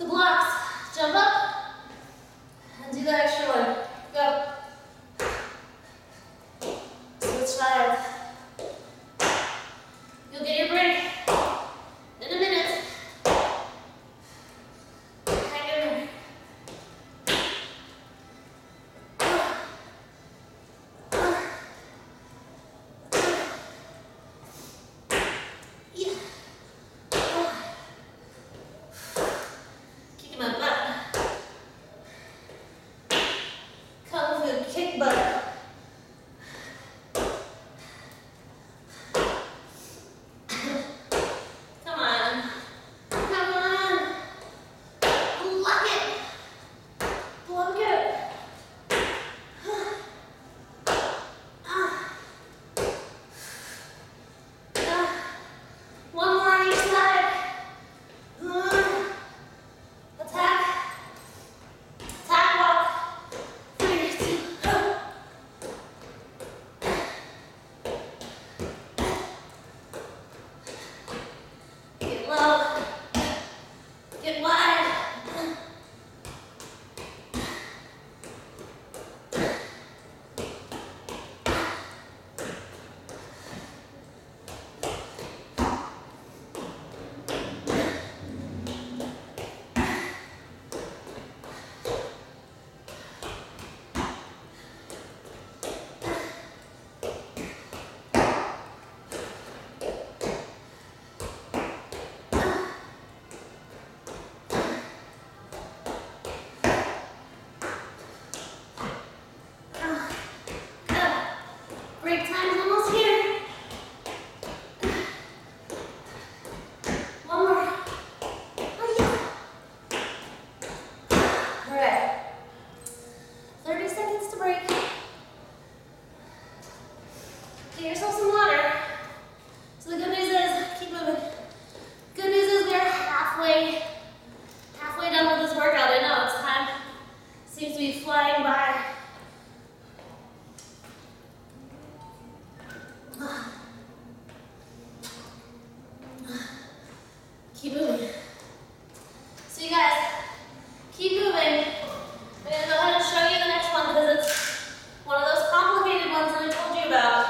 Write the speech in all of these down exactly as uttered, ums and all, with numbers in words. the blocks. Jump up and do that extra one. Go. Switch sides. You'll get your break in a minute. Hang in there. Yeah. Kicking my butt. Kick butt. Come on. Come on. Block it. Block it. One more on each side. Attack. Attack walk. Three, two, go. Get low. Get wide. Break time is almost here. One more. Oh yeah. All right. thirty seconds to break. Get yourself some water. So the good news is, keep moving. Good news is we're halfway, halfway done with this workout. I know it's time seems to be flying by. Keep moving. So you guys, keep moving. I'm going to go ahead and show you the next one because it's one of those complicated ones that I told you about.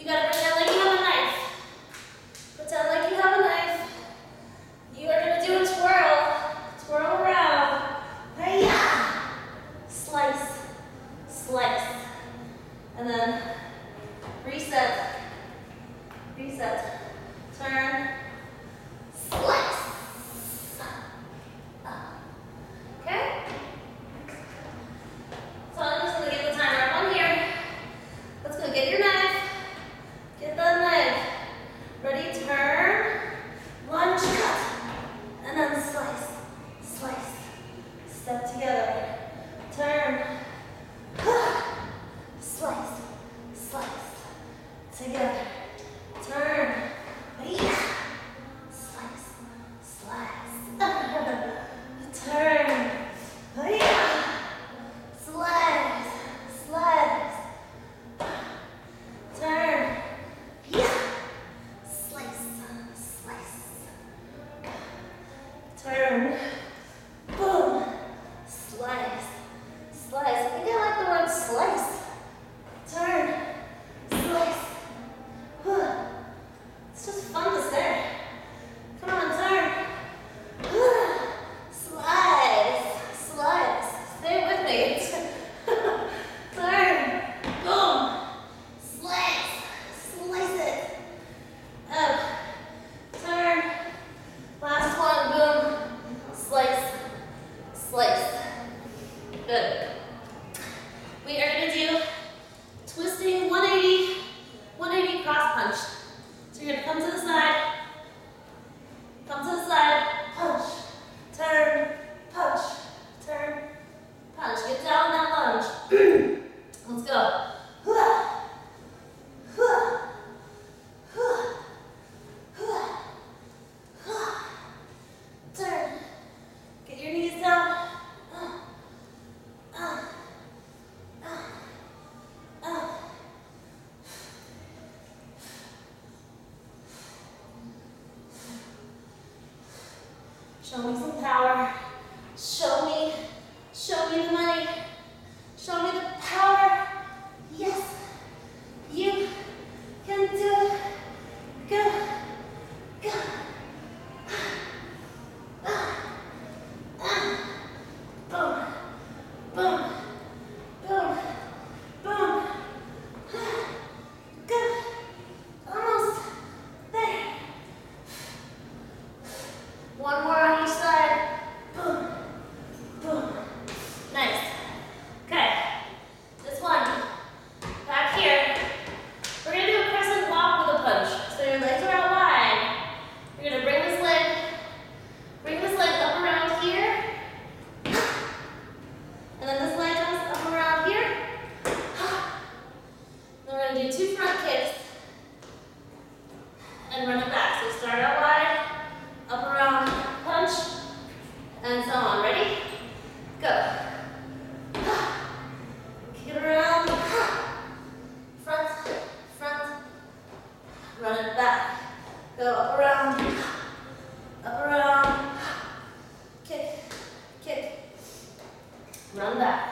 You got to pretend like you have a knife. Pretend like you have a knife. You are going to do a twirl. Twirl around. Hi-ya! Slice. Slice. And then reset. Reset. Turn. Together. Turn. Yeah. Slice. Slice. Turn. Yeah. Slice. Slice. Turn. Yeah. Slice. Slice. Turn. Boom. Slice. Slice. I think I like the word slice. Turn. Slice. It's just fun to say. Come on, turn. Slice. Slice. Stay with me. Turn. Boom. Slice. Slice it. Up. Turn. Last one. Boom. Slice. Show me some power. Show me, show me the money. Show me the power. Yes, you can do it. Go, go. Boom, boom, boom, boom. Good. Almost there. One more on each side. Boom, boom. Nice. Okay. This one. Back here. We're going to do a crescent walk with a punch. So your legs are out wide. You're going to bring this leg, bring this leg up around here. And then this leg comes up around here. Then we're going to do two front kicks and run it back. So start out wide, up around, punch, and so on. Ready? Go. Kick it around. Front, front. Run it back. Go up around, up around. Kick, kick. Run back.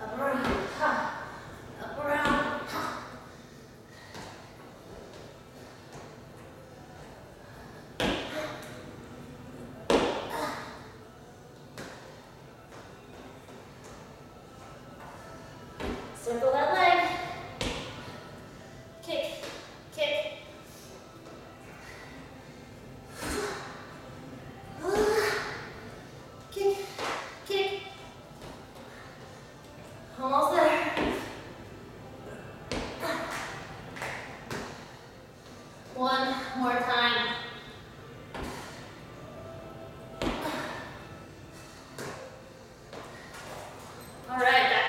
Up around. Ha. Up around. Ha. Circle that.